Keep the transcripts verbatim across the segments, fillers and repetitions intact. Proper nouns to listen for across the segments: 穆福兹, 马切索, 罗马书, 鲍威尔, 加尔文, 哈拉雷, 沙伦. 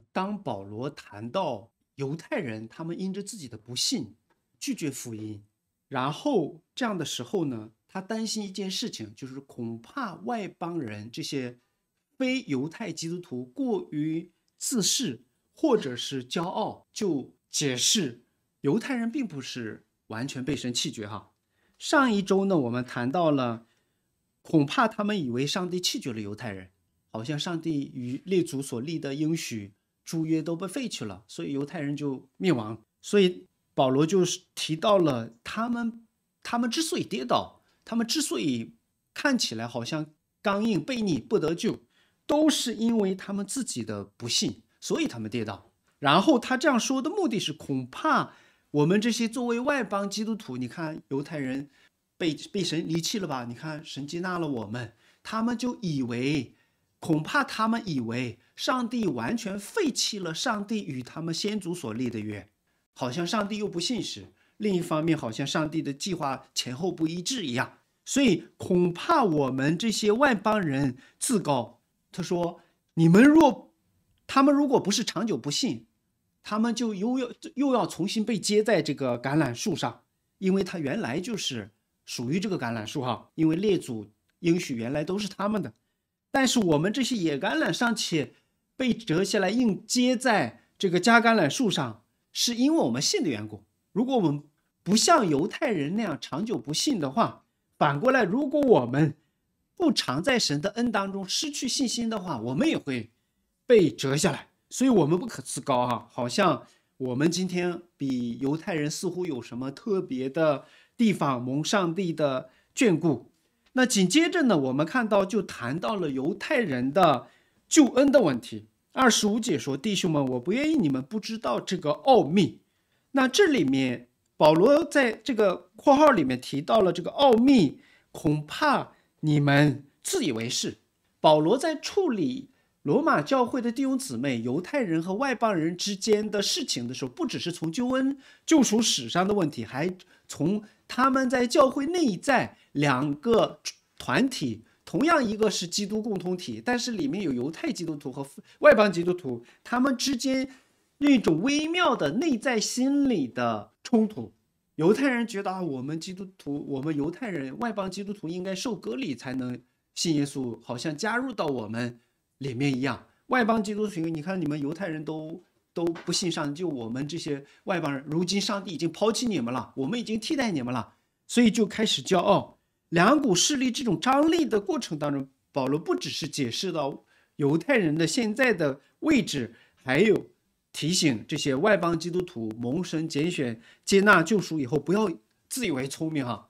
呃，当保罗谈到犹太人，他们因着自己的不信拒绝福音，然后这样的时候呢，他担心一件事情，就是恐怕外邦人这些非犹太基督徒过于自恃或者是骄傲，就解释犹太人并不是完全被神弃绝哈。上一周呢，我们谈到了，恐怕他们以为上帝弃绝了犹太人。好像上帝与列祖所立的应许诸约都被废去了，所以犹太人就灭亡。所以保罗就提到了他们，他们之所以跌倒，他们之所以看起来好像刚硬悖逆不得救，都是因为他们自己的不信，所以他们跌倒。然后他这样说的目的是，恐怕我们这些作为外邦基督徒，你看犹太人被被神离弃了吧？你看神接纳了我们，他们就以为。恐怕他们以为上帝完全废弃了上帝与他们先祖所立的约，好像上帝又不信实，另一方面好像上帝的计划前后不一致一样。所以恐怕我们这些外邦人自高。他说：“你们若他们如果不是长久不信，他们就又要又要重新被接在这个橄榄树上，因为他原来就是属于这个橄榄树哈，因为列祖应许原来都是他们的。”但是我们这些野橄榄尚且被折下来硬接在这个加橄榄树上，是因为我们信的缘故。如果我们不像犹太人那样长久不信的话，反过来，如果我们不常在神的恩当中失去信心的话，我们也会被折下来。所以我们不可自高啊，好像我们今天比犹太人似乎有什么特别的地方蒙上帝的眷顾。那紧接着呢，我们看到就谈到了犹太人的救恩的问题。二十五节说：“弟兄们，我不愿意你们不知道这个奥秘。”那这里面保罗在这个括号里面提到了这个奥秘，恐怕你们自以为是。保罗在处理罗马教会的弟兄姊妹、犹太人和外邦人之间的事情的时候，不只是从救恩、救赎史上的问题，还从他们在教会内在两个团体，同样一个是基督共同体，但是里面有犹太基督徒和外邦基督徒，他们之间那种微妙的内在心理的冲突。犹太人觉得啊，我们基督徒，我们犹太人，外邦基督徒应该受割礼才能信耶稣，好像加入到我们里面一样。外邦基督徒，你看你们犹太人都都不信上帝，就我们这些外邦人，如今上帝已经抛弃你们了，我们已经替代你们了，所以就开始骄傲。两股势力这种张力的过程当中，保罗不只是解释到犹太人的现在的位置，还有提醒这些外邦基督徒蒙神拣选、接纳救赎以后，不要自以为聪明哈。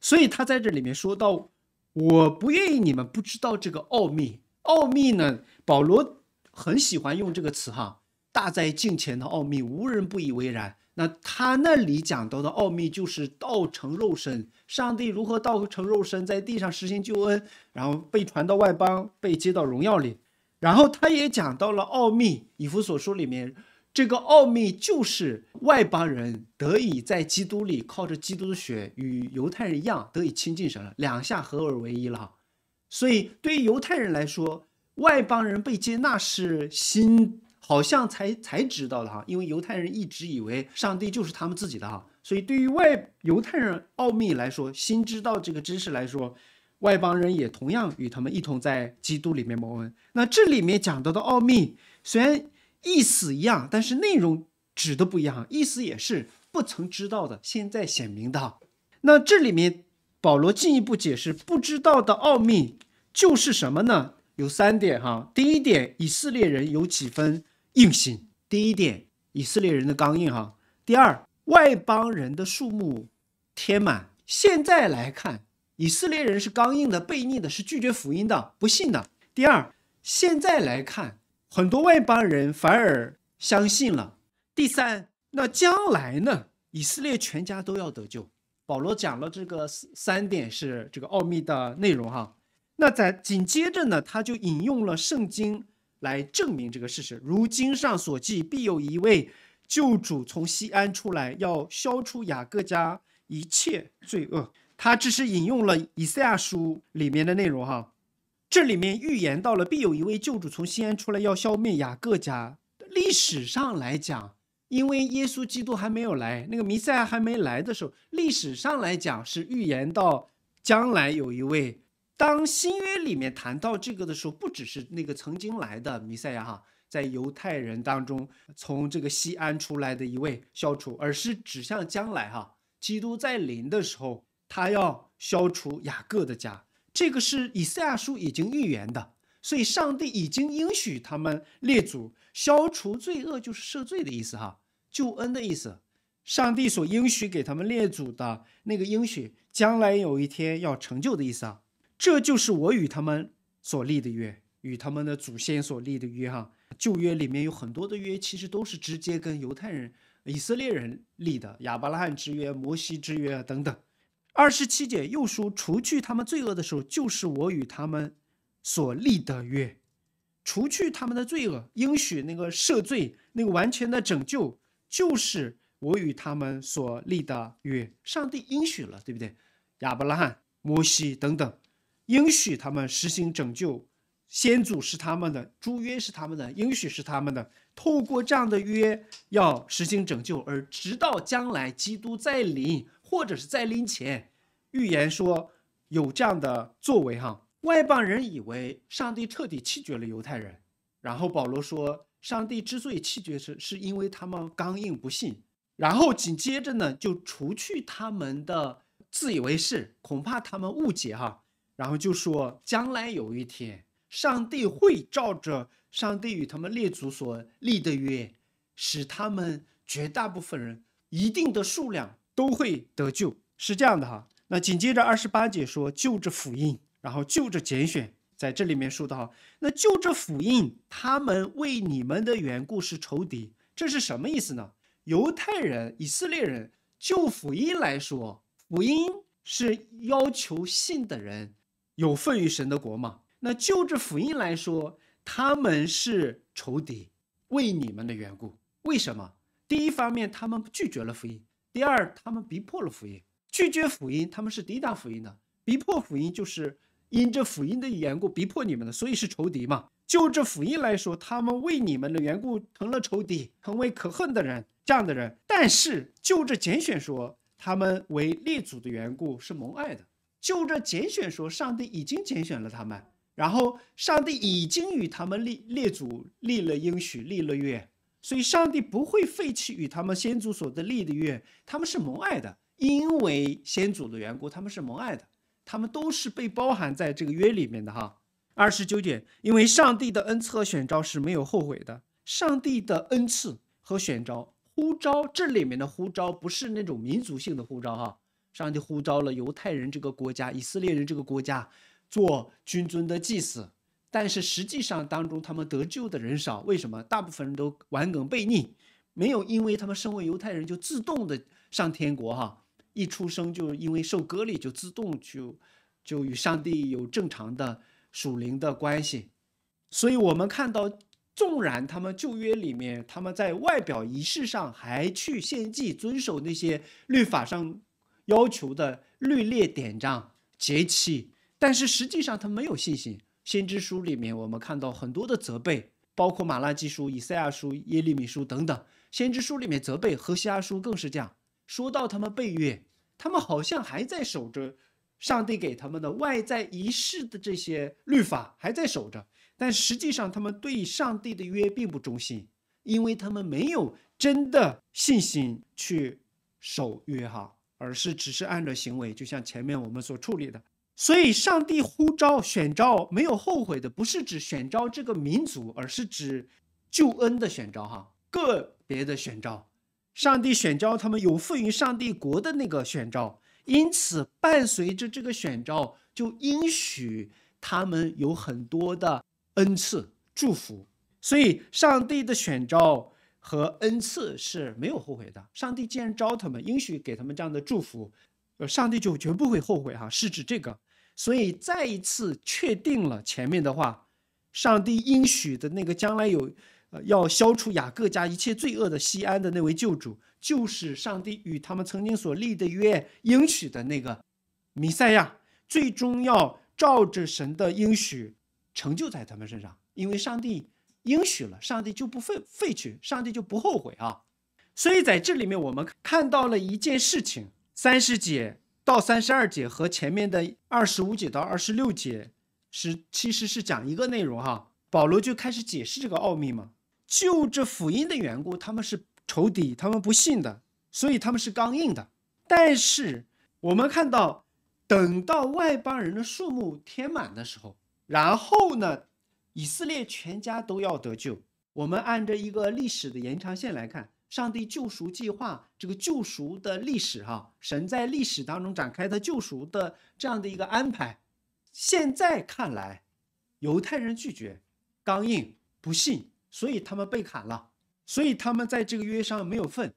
所以他在这里面说到：“我不愿意你们不知道这个奥秘。”奥秘呢，保罗很喜欢用这个词哈。大在镜前的奥秘，无人不以为然。那他那里讲到的奥秘就是道成肉身，上帝如何道成肉身，在地上实行救恩，然后被传到外邦，被接到荣耀里。然后他也讲到了奥秘，以弗所书里面，这个奥秘就是外邦人得以在基督里靠着基督的血与犹太人一样得以亲近神了，两下合而为一了。所以对于犹太人来说，外邦人被接纳是新好像才才知道的哈，因为犹太人一直以为上帝就是他们自己的哈，所以对于外犹太人奥秘来说，新知道这个知识来说，外邦人也同样与他们一同在基督里面蒙恩。那这里面讲到的奥秘虽然意思一样，但是内容指的不一样，意思也是不曾知道的，现在显明的哈。那这里面保罗进一步解释不知道的奥秘就是什么呢？有三点哈。第一点，以色列人有几分硬心。第一点，以色列人的刚硬哈。第二，外邦人的数目填满。现在来看，以色列人是刚硬的、悖逆的，是拒绝福音的、不信的。第二，现在来看，很多外邦人反而相信了。第三，那将来呢？以色列全家都要得救。保罗讲了这个三点是这个奥秘的内容哈。那在紧接着呢，他就引用了圣经。来证明这个事实，如经上所记，必有一位救主从西安出来，要消除雅各家一切罪恶。他只是引用了以赛亚书里面的内容哈，这里面预言到了必有一位救主从西安出来，要消灭雅各家。历史上来讲，因为耶稣基督还没有来，那个弥赛亚还没来的时候，历史上来讲是预言到将来有一位。当新约里面谈到这个的时候，不只是那个曾经来的弥赛亚哈，在犹太人当中从这个西安出来的一位消除，而是指向将来哈，基督在临的时候，他要消除雅各的家。这个是以赛亚书已经预言的，所以上帝已经应许他们列祖消除罪恶，就是赦罪的意思哈，救恩的意思。上帝所应许给他们列祖的那个应许，将来有一天要成就的意思啊。这就是我与他们所立的约，与他们的祖先所立的约哈。旧约里面有很多的约，其实都是直接跟犹太人、以色列人立的，亚伯拉罕之约、摩西之约等等。二十七节又说，除去他们罪恶的时候，就是我与他们所立的约，除去他们的罪恶，应许那个赦罪、那个完全的拯救，就是我与他们所立的约。上帝应许了，对不对？亚伯拉罕、摩西等等，应许他们实行拯救，先祖是他们的，诸约是他们的，应许是他们的。透过这样的约，要实行拯救，而直到将来基督再临。或者是在临前，预言说有这样的作为哈。外邦人以为上帝彻底弃绝了犹太人，然后保罗说，上帝之所以弃绝是是因为他们刚硬不信，然后紧接着呢就除去他们的自以为是，恐怕他们误解哈，然后就说将来有一天，上帝会照着上帝与他们列祖所立的约，使他们绝大部分人一定的数量。都会得救，是这样的哈。那紧接着二十八节说，就着福音，然后就着拣选，在这里面说的哈，那就着福音，他们为你们的缘故是仇敌，这是什么意思呢？犹太人、以色列人就福音来说，福音是要求信的人有份于神的国嘛。那就着福音来说，他们是仇敌，为你们的缘故。为什么？第一方面，他们拒绝了福音。第二，他们逼迫了福音，拒绝福音，他们是抵挡福音的。逼迫福音就是因着福音的缘故逼迫你们的，所以是仇敌嘛。就这福音来说，他们为你们的缘故成了仇敌，成为可恨的人，这样的人。但是就这拣选说，他们为列祖的缘故是蒙爱的。就这拣选说，上帝已经拣选了他们，然后上帝已经与他们立列祖立了应许，立了约。所以上帝不会废弃与他们先祖所的立的约，他们是蒙爱的，因为先祖的缘故，他们是蒙爱的，他们都是被包含在这个约里面的哈。二十九节，因为上帝的恩赐和选召是没有后悔的，上帝的恩赐和选召，呼召，这里面的呼召不是那种民族性的呼召哈，上帝呼召了犹太人这个国家、以色列人这个国家做君尊的祭司。但是实际上当中他们得救的人少，为什么？大部分人都顽梗悖逆，没有因为他们身为犹太人就自动的上天国哈，一出生就因为受割礼就自动就就与上帝有正常的属灵的关系。所以我们看到，纵然他们旧约里面，他们在外表仪式上还去献祭，遵守那些律法上要求的律例典章、节期，但是实际上他没有信心。先知书里面我们看到很多的责备，包括马拉基书、以赛亚书、耶利米书等等。先知书里面责备，何西阿书更是这样。说到他们背约，他们好像还在守着上帝给他们的外在仪式的这些律法，还在守着，但实际上他们对上帝的约并不忠心，因为他们没有真的信心去守约哈，而是只是按照行为，就像前面我们所处理的。所以上帝呼召选召没有后悔的，不是指选召这个民族，而是指救恩的选召哈，个别的选召，上帝选召他们有份于上帝国的那个选召。因此伴随着这个选召，就应许他们有很多的恩赐祝福。所以上帝的选召和恩赐是没有后悔的，上帝既然召他们，应许给他们这样的祝福，上帝就绝不会后悔哈，是指这个。所以再一次确定了前面的话，上帝应许的那个将来有、呃、要消除雅各家一切罪恶的西安的那位救主，就是上帝与他们曾经所立的约应许的那个弥赛亚，最终要照着神的应许成就在他们身上。因为上帝应许了，上帝就不废废去，上帝就不后悔啊。所以在这里面我们看到了一件事情，三十节到三十二节和前面的二十五节到二十六节是其实是讲一个内容哈。保罗就开始解释这个奥秘嘛，就这福音的缘故，他们是仇敌，他们不信的，所以他们是刚硬的。但是我们看到，等到外邦人的数目填满的时候，然后呢，以色列全家都要得救。我们按照一个历史的延长线来看，上帝救赎计划这个救赎的历史哈，神在历史当中展开的救赎的这样的一个安排，现在看来，犹太人拒绝，刚硬不信，所以他们被砍了，所以他们在这个约上没有份，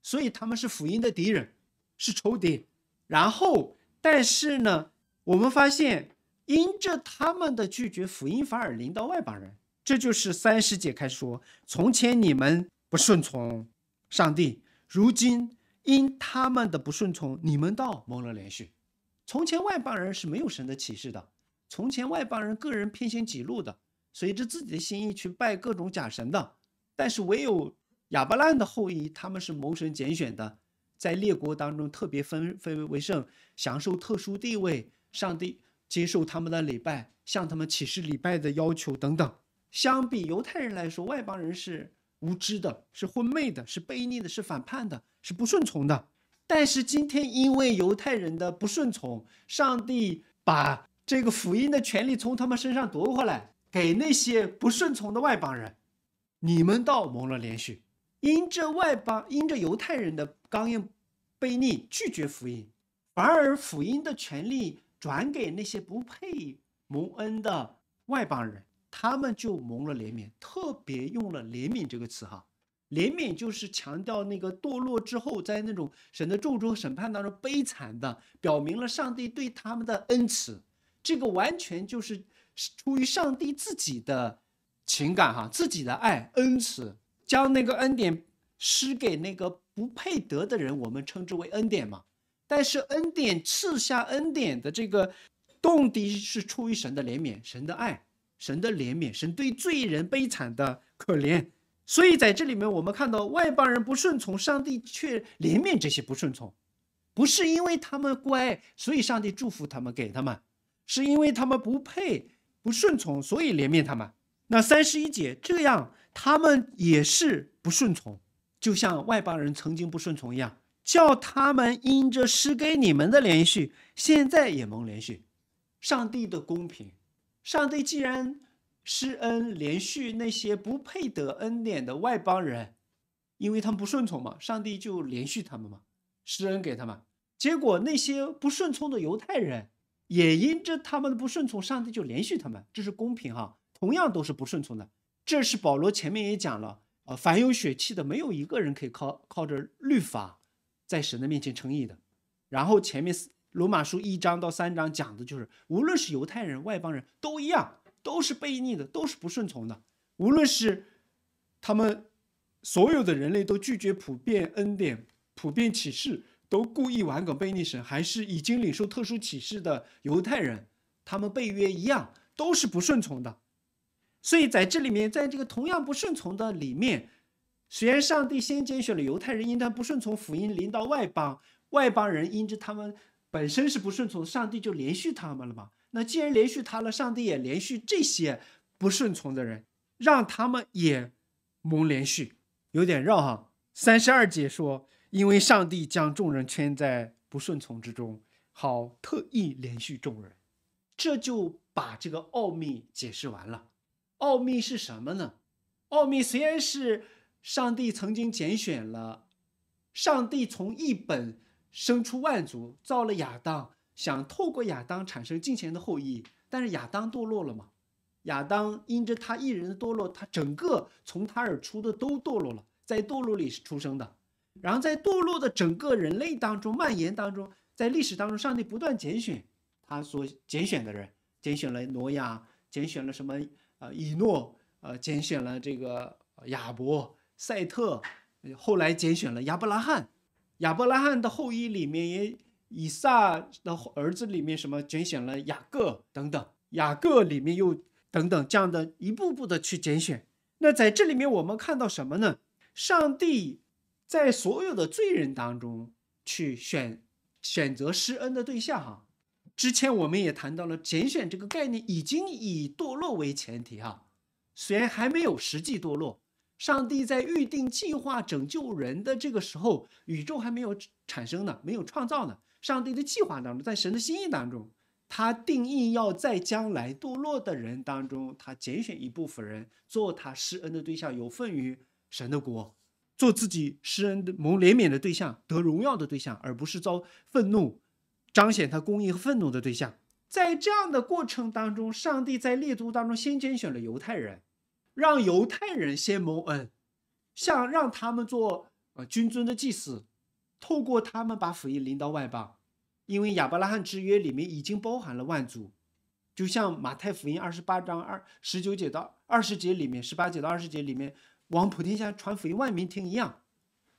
所以他们是福音的敌人，是仇敌。然后但是呢，我们发现因着他们的拒绝，福音反而临到外邦人。这就是三十节开始说，从前你们不顺从上帝，如今因他们的不顺从，你们倒蒙了连续。从前外邦人是没有神的启示的，从前外邦人个人偏行己路的，随着自己的心意去拜各种假神的。但是唯有亚伯兰的后裔，他们是蒙神拣选的，在列国当中特别分分为圣，享受特殊地位，上帝接受他们的礼拜，向他们启示礼拜的要求等等。相比犹太人来说，外邦人是无知的，是昏昧的，是悖逆的，是反叛的，是不顺从的。但是今天因为犹太人的不顺从，上帝把这个福音的权利从他们身上夺回来，给那些不顺从的外邦人。你们倒蒙了连续。因着外邦，因着犹太人的刚硬悖逆拒绝福音，反而福音的权利转给那些不配蒙恩的外邦人，他们就蒙了怜悯。特别用了怜悯这个词哈，怜悯就是强调那个堕落之后，在那种神的咒诅审判当中悲惨的，表明了上帝对他们的恩慈。这个完全就是出于上帝自己的情感哈，自己的爱恩慈，将那个恩典施给那个不配得的人，我们称之为恩典嘛。但是恩典赐下恩典的这个动机是出于神的怜悯，神的爱，神的怜悯，神对罪人悲惨的可怜。所以在这里面我们看到，外邦人不顺从，上帝却怜悯这些不顺从。不是因为他们乖，所以上帝祝福他们给他们，是因为他们不配不顺从，所以怜悯他们。那三十一节，这样他们也是不顺从，就像外邦人曾经不顺从一样，叫他们因着施给你们的连续，现在也蒙连续。上帝的公平，上帝既然施恩连续那些不配得恩典的外邦人，因为他们不顺从嘛，上帝就连续他们嘛，施恩给他们。结果那些不顺从的犹太人也因着他们的不顺从，上帝就连续他们，这是公平哈。同样都是不顺从的，这是保罗前面也讲了，呃，凡有血气的，没有一个人可以靠靠着律法，在神的面前称义的。然后前面罗马书一章到三章讲的就是，无论是犹太人、外邦人都一样，都是悖逆的，都是不顺从的。无论是他们所有的人类都拒绝普遍恩典、普遍启示，都故意顽梗悖逆神，还是已经领受特殊启示的犹太人，他们被约一样，都是不顺从的。所以在这里面，在这个同样不顺从的里面，虽然上帝先拣选了犹太人，因他不顺从福音临到外邦，外邦人因着他们本身是不顺从，上帝就连续他们了嘛。那既然连续他了，上帝也连续这些不顺从的人，让他们也蒙连续。有点绕哈。三十二节说，因为上帝将众人圈在不顺从之中，好特意连续众人。这就把这个奥秘解释完了。奥秘是什么呢？奥秘虽然是上帝曾经拣选了，上帝从一本生出万族，造了亚当，想透过亚当产生敬虔的后裔，但是亚当堕落了嘛，亚当因着他一人的堕落，他整个从他而出的都堕落了，在堕落里是出生的，然后在堕落的整个人类当中蔓延当中，在历史当中，上帝不断拣选他所拣选的人，拣选了挪亚，拣选了什么呃，以诺，呃，拣选了这个亚伯、赛特，后来拣选了亚伯拉罕，亚伯拉罕的后裔里面也以撒的儿子里面什么拣选了雅各等等，雅各里面又等等，这样的一步步的去拣选。那在这里面我们看到什么呢？上帝在所有的罪人当中去选选择施恩的对象哈。之前我们也谈到了拣选这个概念已经以堕落为前提哈，虽然还没有实际堕落，上帝在预定计划拯救人的这个时候，宇宙还没有产生呢，没有创造呢。上帝的计划当中，在神的心意当中，他定义要在将来堕落的人当中，他拣选一部分人做他施恩的对象，有份于神的国，做自己施恩的蒙怜悯的对象，得荣耀的对象，而不是遭愤怒，彰显他公义和愤怒的对象。在这样的过程当中，上帝在列祖当中先拣选了犹太人，让犹太人先蒙恩，像让他们做呃君尊的祭司，透过他们把福音临到外邦。因为亚伯拉罕之约里面已经包含了万族，就像马太福音二十八章二十九节到二十节里面，十八节到二十节里面，往普天下传福音万民听一样，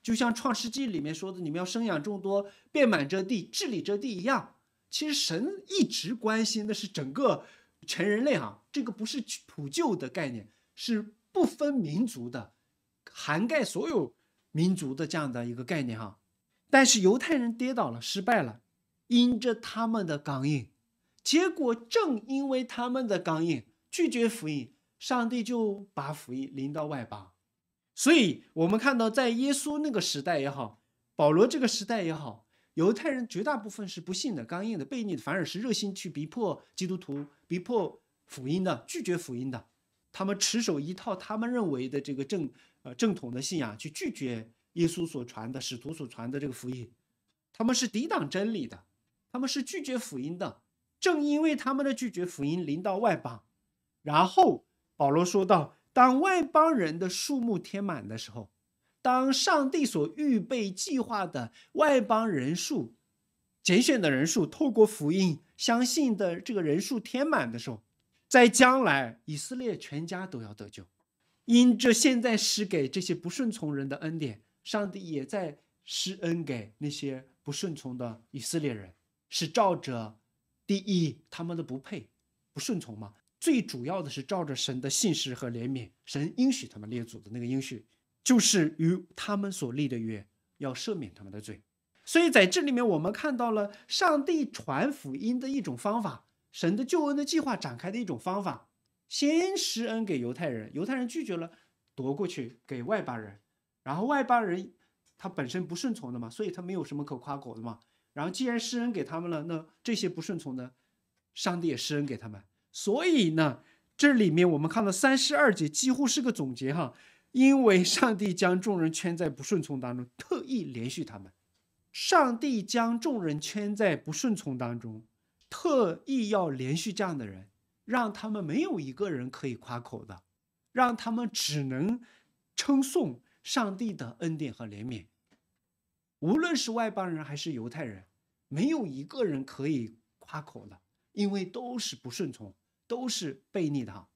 就像创世纪里面说的，你们要生养众多，遍满这地，治理这地一样。其实神一直关心的是整个全人类啊，这个不是普救的概念，是不分民族的，涵盖所有民族的这样的一个概念啊。但是犹太人跌倒了，失败了。因着他们的刚硬，结果正因为他们的刚硬，拒绝福音，上帝就把福音临到外邦。所以我们看到在耶稣那个时代也好，保罗这个时代也好，犹太人绝大部分是不信的，刚硬的，悖逆的，反而是热心去逼迫基督徒，逼迫福音的，拒绝福音的。他们持守一套他们认为的这个正呃正统的信仰，去拒绝耶稣所传的使徒所传的这个福音。他们是抵挡真理的，他们是拒绝福音的，正因为他们的拒绝福音临到外邦。然后保罗说到，当外邦人的数目填满的时候，当上帝所预备计划的外邦人数，拣选的人数，透过福音相信的这个人数填满的时候，在将来以色列全家都要得救。因着现在施给这些不顺从人的恩典，上帝也在施恩给那些不顺从的以色列人，是照着第一他们的不配不顺从嘛，最主要的是照着神的信实和怜悯，神应许他们列祖的那个应许，就是与他们所立的约，要赦免他们的罪。所以在这里面我们看到了上帝传福音的一种方法，神的救恩的计划展开的一种方法，先施恩给犹太人，犹太人拒绝了，夺过去给外邦人，然后外邦人他本身不顺从的嘛，所以他没有什么可夸口的嘛，然后既然施恩给他们了，那这些不顺从的上帝也施恩给他们。所以呢，这里面我们看到三十二节几乎是个总结哈，因为上帝将众人圈在不顺从当中，特意连续他们。上帝将众人圈在不顺从当中，特意要连续这样的人，让他们没有一个人可以夸口的，让他们只能称颂上帝的恩典和怜悯。无论是外邦人还是犹太人，没有一个人可以夸口的，因为都是不顺从，都是悖逆的。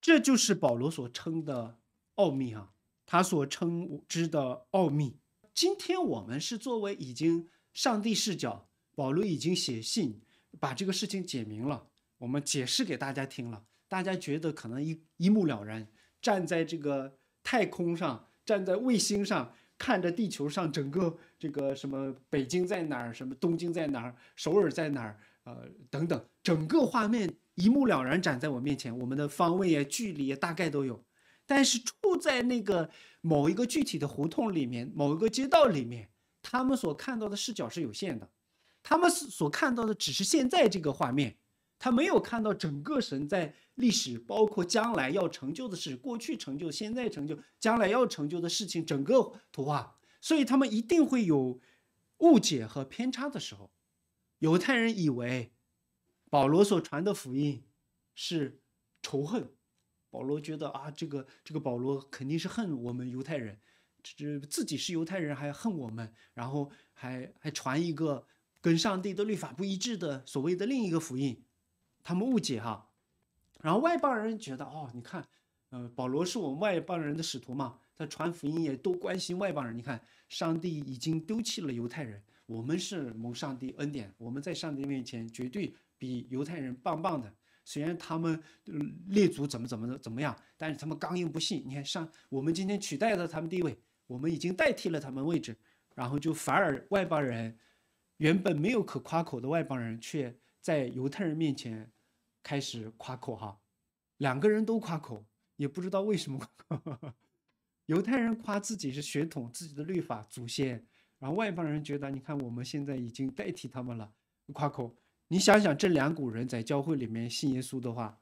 这就是保罗所称的奥秘啊，他所称之的奥秘。今天我们是作为已经上帝视角，保罗已经写信把这个事情解明了，我们解释给大家听了，大家觉得可能 一, 一目了然，站在这个太空上，站在卫星上，看着地球上整个这个什么北京在哪儿，什么东京在哪儿，首尔在哪儿，呃等等，整个画面一目了然展在我面前，我们的方位啊、距离啊大概都有。但是处在那个某一个具体的胡同里面，某一个街道里面，他们所看到的视角是有限的，他们所看到的只是现在这个画面，他没有看到整个神在历史，包括将来要成就的事，过去成就，现在成就，将来要成就的事情，整个图画。所以他们一定会有误解和偏差的时候。犹太人以为保罗所传的福音是仇恨，保罗觉得啊，这个这个保罗肯定是恨我们犹太人，自己是犹太人还恨我们，然后还还传一个跟上帝的律法不一致的所谓的另一个福音。他们误解哈，然后外邦人觉得哦，你看，呃，保罗是我们外邦人的使徒嘛，他传福音也都关心外邦人。你看，上帝已经丢弃了犹太人，我们是蒙上帝恩典，我们在上帝面前绝对比犹太人棒棒的。虽然他们列祖怎么怎么怎么样，但是他们刚硬不信。你看上我们今天取代了他们地位，我们已经代替了他们位置，然后就反而外邦人原本没有可夸口的外邦人，却在犹太人面前开始夸口哈。两个人都夸口，也不知道为什么夸口。犹太人夸自己是血统、自己的律法、祖先，然后外邦人觉得你看我们现在已经代替他们了，夸口。你想想，这两股人在教会里面信耶稣的话，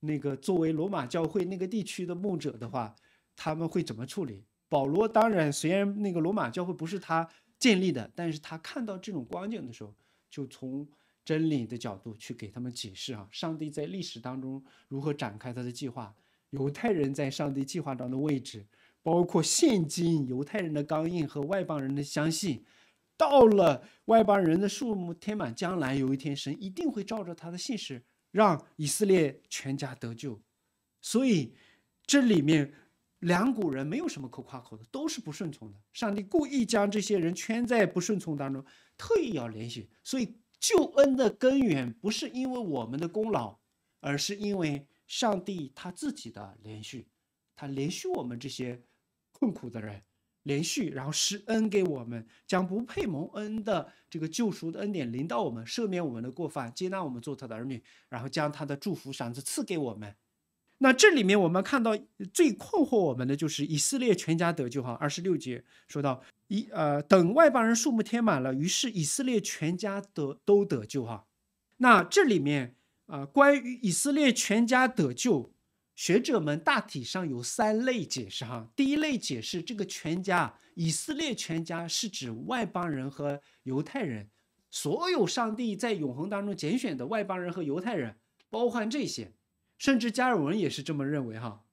那个作为罗马教会那个地区的牧者的话，他们会怎么处理？保罗当然，虽然那个罗马教会不是他建立的，但是他看到这种光景的时候，就从真理的角度去给他们解释啊，上帝在历史当中如何展开他的计划，犹太人在上帝计划当中的位置，包括现今犹太人的刚硬和外邦人的相信。到了外邦人的数目填满，将来有一天神一定会照着他的信实让以色列全家得救。所以这里面两股人没有什么可夸口的，都是不顺从的。上帝故意将这些人圈在不顺从当中，特意要联系。所以救恩的根源不是因为我们的功劳，而是因为上帝他自己的连续，他连续我们这些困苦的人，连续然后施恩给我们，将不配蒙恩的这个救赎的恩典临到我们，赦免我们的过犯，接纳我们做他的儿女，然后将他的祝福赏赐赐给我们。那这里面我们看到最困惑我们的就是以色列全家得救哈。二十六节说到一呃等外邦人数目填满了，于是以色列全家得都得救哈。那这里面啊、呃、关于以色列全家得救，学者们大体上有三类解释哈。第一类解释，这个全家，以色列全家是指外邦人和犹太人，所有上帝在永恒当中拣选的外邦人和犹太人，包含这些，甚至加尔文也是这么认为哈。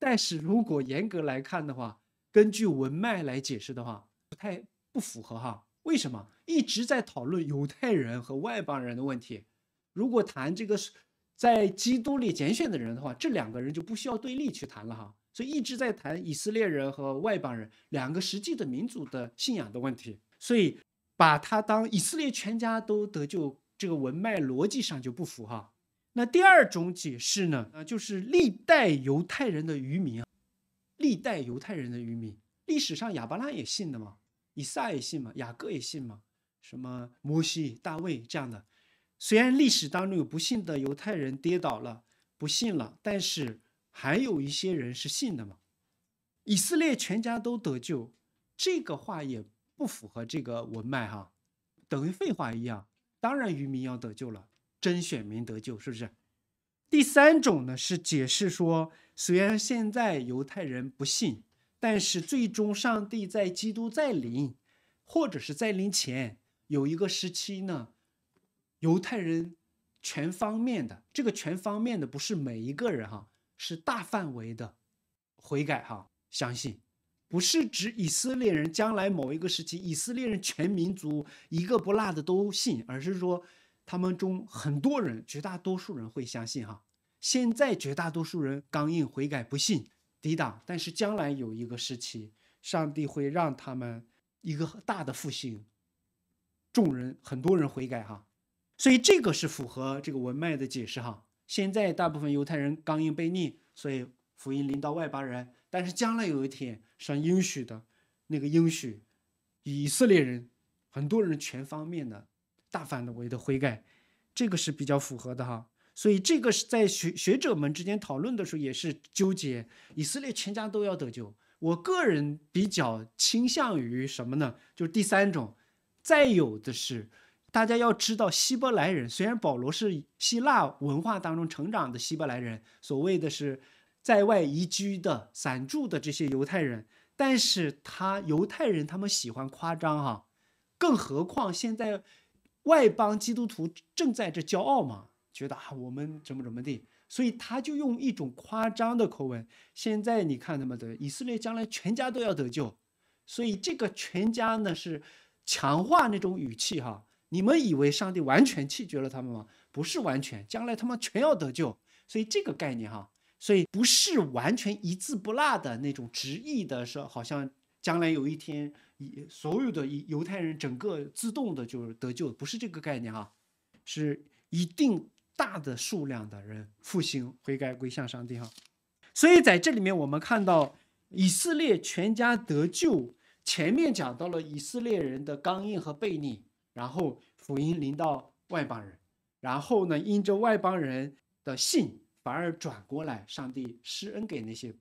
但是如果严格来看的话，根据文脉来解释的话，不太不符合哈。为什么？一直在讨论犹太人和外邦人的问题，如果谈这个在基督里拣选的人的话，这两个人就不需要对立去谈了哈。所以一直在谈以色列人和外邦人两个实际的民族的信仰的问题，所以把他当以色列全家都得救，这个文脉逻辑上就不符哈。那第二种解释呢，就是历代犹太人的渔民，历代犹太人的渔民，历史上亚伯拉罕也信的嘛，以撒也信嘛，雅各也信嘛，什么摩西、大卫这样的。虽然历史当中有不信的犹太人跌倒了，不信了，但是还有一些人是信的嘛。以色列全家都得救，这个话也不符合这个文脉哈，等于废话一样。当然渔民要得救了，真选民得救，是不是？第三种呢，是解释说，虽然现在犹太人不信，但是最终上帝在基督再临，或者是再临前有一个时期呢，犹太人全方面的，这个全方面的不是每一个人哈，是大范围的悔改哈，相信，不是指以色列人将来某一个时期，以色列人全民族一个不落的都信，而是说他们中很多人，绝大多数人会相信哈。现在绝大多数人刚硬悔改不信抵挡，但是将来有一个时期，上帝会让他们一个大的复兴，众人很多人悔改哈。所以这个是符合这个文脉的解释哈。现在大部分犹太人刚硬悖逆，所以福音临到外邦人，但是将来有一天，神应许的那个应许，以色列人很多人全方面的大范围的悔改，这个是比较符合的哈。所以这个是在 学, 学者们之间讨论的时候也是纠结，以色列全家都要得救。我个人比较倾向于什么呢？就是第三种。再有的是，大家要知道，希伯来人，虽然保罗是希腊文化当中成长的希伯来人，所谓的是在外移居的散住的这些犹太人，但是他犹太人他们喜欢夸张哈、啊，更何况现在外邦基督徒正在这骄傲嘛，觉得啊我们怎么怎么地，所以他就用一种夸张的口吻。现在你看他们的以色列将来全家都要得救，所以这个全家呢是强化那种语气哈、啊。你们以为上帝完全弃绝了他们吗？不是完全，将来他们全要得救，所以这个概念哈，所以不是完全一字不落的那种直译的，是好像将来有一天所有的犹太人整个自动的就是得救，不是这个概念哈，是一定大的数量的人复兴悔改归向上帝哈。所以在这里面我们看到以色列全家得救，前面讲到了以色列人的刚硬和悖逆，然后福音临到外邦人，然后呢因着外邦人的信反而转过来，上帝施恩给那些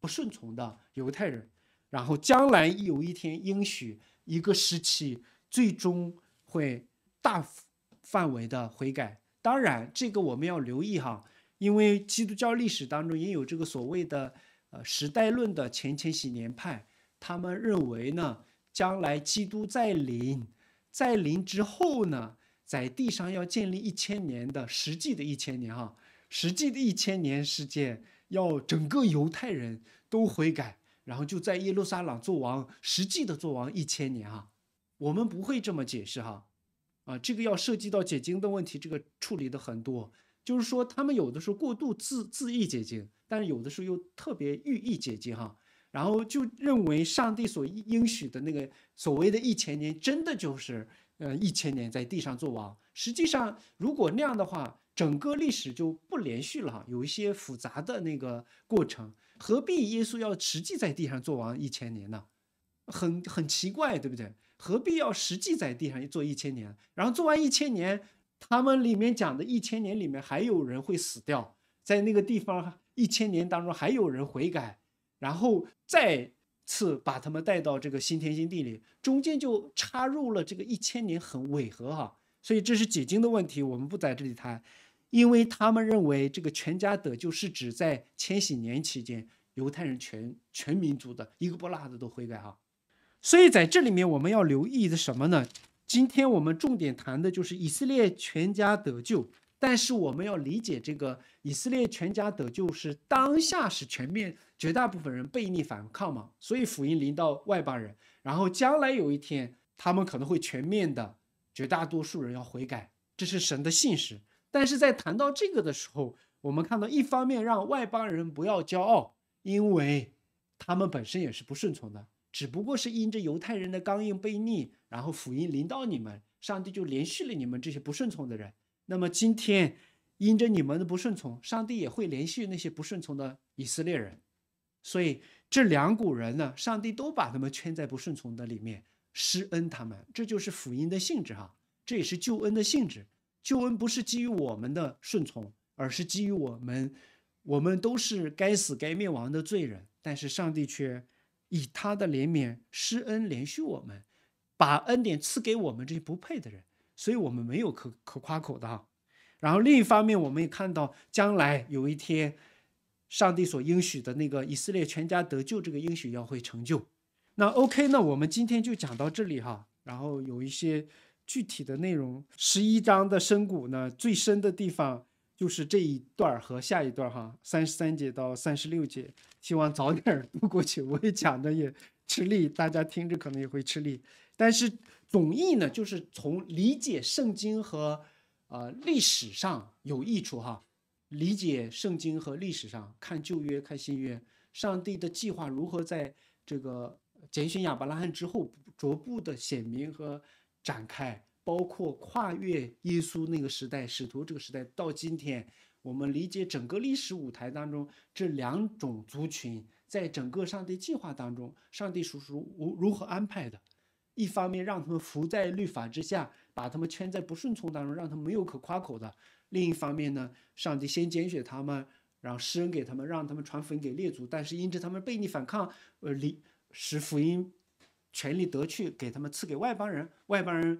不顺从的犹太人，然后将来有一天应许一个时期最终会大范围的悔改。当然这个我们要留意哈，因为基督教历史当中也有这个所谓的呃时代论的前千禧年派，他们认为呢将来基督再临，再临之后呢在地上要建立一千年的实际的一千年哈，实际的一千年世界要整个犹太人都悔改，然后就在耶路撒冷做王，实际的做王一千年啊，我们不会这么解释哈，啊，这个要涉及到解经的问题，这个处理的很多，就是说他们有的时候过度自自意解经，但是有的时候又特别寓意解经哈，然后就认为上帝所应许的那个所谓的一千年，真的就是呃一千年在地上做王。实际上，如果那样的话，整个历史就不连续了哈，有一些复杂的那个过程。何必耶稣要实际在地上做王一千年呢？很很奇怪，对不对？何必要实际在地上做一千年？然后做完一千年，他们里面讲的一千年里面还有人会死掉，在那个地方一千年当中还有人悔改，然后再次把他们带到这个新天新地里，中间就插入了这个一千年，很违和哈。所以这是解经的问题，我们不在这里谈。因为他们认为这个全家得救是指在千禧年期间犹太人全全民族的一个不落的都悔改哈，所以在这里面我们要留意的什么呢？今天我们重点谈的就是以色列全家得救，但是我们要理解这个以色列全家得救是当下是全面绝大部分人悖逆反抗嘛，所以福音临到外邦人，然后将来有一天他们可能会全面的绝大多数人要悔改，这是神的信实。但是在谈到这个的时候，我们看到一方面让外邦人不要骄傲，因为他们本身也是不顺从的，只不过是因着犹太人的刚硬悖逆，然后福音临到你们，上帝就连续了你们这些不顺从的人。那么今天因着你们的不顺从，上帝也会连续那些不顺从的以色列人。所以这两股人呢，上帝都把他们圈在不顺从的里面，施恩他们，这就是福音的性质哈，这也是救恩的性质。救恩不是基于我们的顺从，而是基于我们，我们都是该死该灭亡的罪人，但是上帝却以他的怜悯施恩怜恤我们，把恩典赐给我们这些不配的人，所以我们没有可可夸口的哈。然后另一方面，我们也看到将来有一天，上帝所应许的那个以色列全家得救这个应许要会成就。那 OK， 那我们今天就讲到这里哈，然后有一些具体的内容，十一章的深谷呢，最深的地方就是这一段和下一段哈，三十三节到三十六节，希望早点读过去。我也讲的也吃力，大家听着可能也会吃力。但是总意呢，就是从理解圣经和呃历史上有益处哈。理解圣经和历史上，看旧约，看新约，上帝的计划如何在这个拣选亚伯拉罕之后逐步的显明和展开，包括跨越耶稣那个时代，使徒这个时代到今天，我们理解整个历史舞台当中这两种族群在整个上帝计划当中，上帝属属如何安排的。一方面让他们伏在律法之下，把他们圈在不顺从当中，让他们没有可夸口的；另一方面呢，上帝先拣选他们，然后施恩给他们，让他们传福音给列祖，但是因着他们悖逆反抗，呃，使福音权力得去，给他们赐给外邦人，外邦人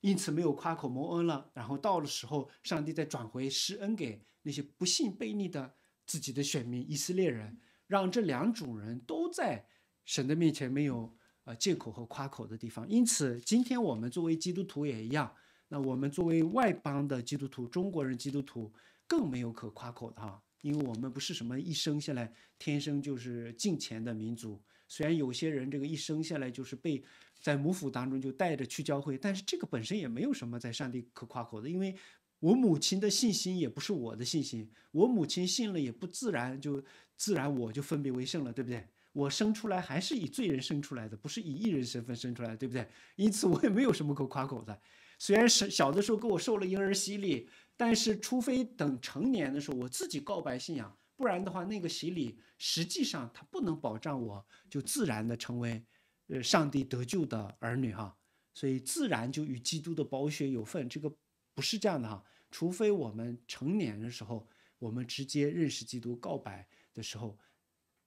因此没有夸口蒙恩了。然后到了时候，上帝再转回施恩给那些不信悖逆的自己的选民以色列人，让这两种人都在神的面前没有呃借口和夸口的地方。因此，今天我们作为基督徒也一样，那我们作为外邦的基督徒、中国人基督徒更没有可夸口的哈，因为我们不是什么一生下来天生就是敬虔的民族。虽然有些人这个一生下来就是被在母腹当中就带着去教会，但是这个本身也没有什么在上帝可夸口的，因为我母亲的信心也不是我的信心，我母亲信了也不自然就自然我就分别为圣了，对不对？我生出来还是以罪人生出来的，不是以义人身份生出来的，对不对？因此我也没有什么可夸口的。虽然是小的时候给我受了婴儿洗礼，但是除非等成年的时候我自己告白信仰，不然的话，那个洗礼实际上它不能保障我就自然的成为呃上帝得救的儿女哈、啊。所以自然就与基督的宝血有份，这个不是这样的哈、啊。除非我们成年的时候，我们直接认识基督告白的时候。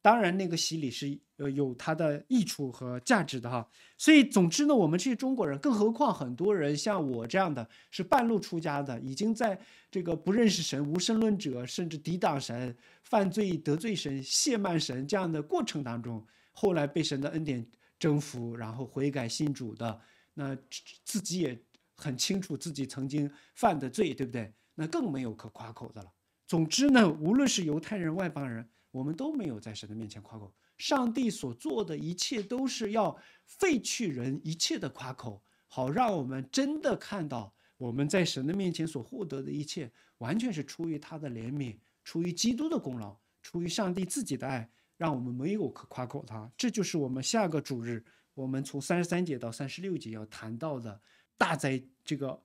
当然，那个洗礼是呃有它的益处和价值的哈，所以总之呢，我们这些中国人，更何况很多人像我这样的，是半路出家的，已经在这个不认识神、无神论者，甚至抵挡神、犯罪得罪神、亵慢神这样的过程当中，后来被神的恩典征服，然后悔改信主的，那自己也很清楚自己曾经犯的罪，对不对？那更没有可夸口的了。总之呢，无论是犹太人、外邦人。我们都没有在神的面前夸口，上帝所做的一切都是要废去人一切的夸口，好让我们真的看到我们在神的面前所获得的一切，完全是出于他的怜悯，出于基督的功劳，出于上帝自己的爱，让我们没有可夸口他。这就是我们下个主日，我们从三十三节到三十六节要谈到的大哉这个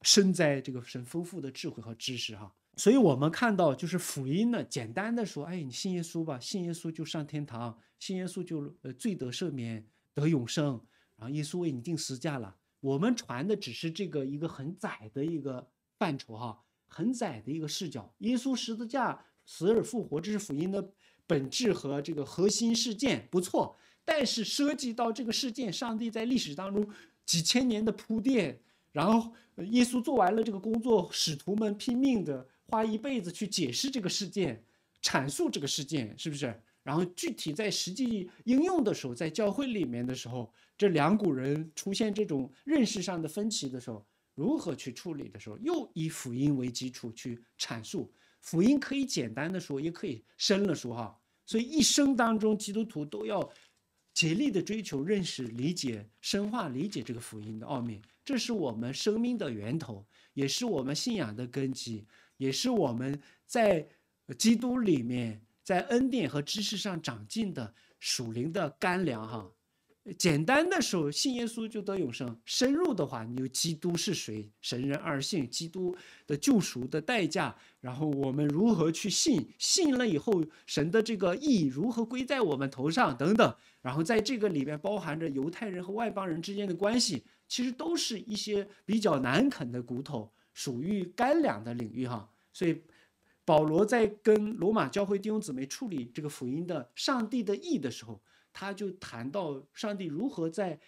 深哉这个神丰富的智慧和知识哈。所以我们看到，就是福音呢，简单的说，哎，你信耶稣吧，信耶稣就上天堂，信耶稣就呃罪得赦免，得永生，然后耶稣为你定十字架了。我们传的只是这个一个很窄的一个范畴哈，很窄的一个视角。耶稣十字架死而复活，这是福音的本质和这个核心事件，不错。但是涉及到这个事件，上帝在历史当中几千年的铺垫，然后耶稣做完了这个工作，使徒们拼命的。花一辈子去解释这个事件，阐述这个事件，是不是？然后具体在实际应用的时候，在教会里面的时候，这两股人出现这种认识上的分歧的时候，如何去处理的时候，又以福音为基础去阐述。福音可以简单的说，也可以深了说哈。所以一生当中，基督徒都要竭力的追求认识、理解、深化理解这个福音的奥秘，这是我们生命的源头，也是我们信仰的根基。也是我们在基督里面，在恩典和知识上长进的属灵的干粮哈。简单的时候，信耶稣就得永生；深入的话，你就基督是谁，神人二性，基督的救赎的代价，然后我们如何去信，信了以后神的这个义如何归在我们头上等等。然后在这个里面包含着犹太人和外邦人之间的关系，其实都是一些比较难啃的骨头，属于干粮的领域哈。所以保罗在跟罗马教会弟兄姊妹处理这个福音的上帝的义的时候，他就谈到上帝如何在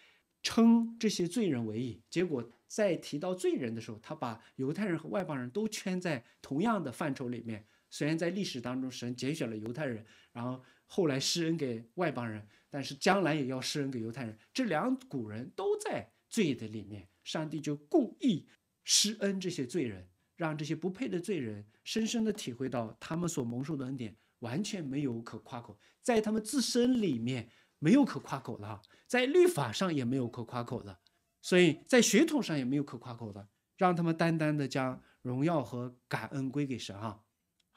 称这些罪人为义，结果在提到罪人的时候，他把犹太人和外邦人都圈在同样的范畴里面。虽然在历史当中神拣选了犹太人，然后后来施恩给外邦人，但是将来也要施恩给犹太人，这两股人都在罪的里面，上帝就故意施恩这些罪人，让这些不配的罪人深深地体会到他们所蒙受的恩典完全没有可夸口，在他们自身里面没有可夸口的，在律法上也没有可夸口的，所以在血统上也没有可夸口的，让他们单单地将荣耀和感恩归给神啊！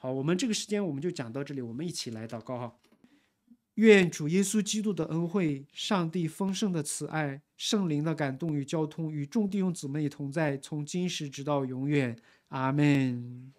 好，我们这个时间我们就讲到这里，我们一起来祷告啊！愿主耶稣基督的恩惠、上帝丰盛的慈爱、圣灵的感动与交通与众弟兄姊妹同在，从今时直到永远。阿们。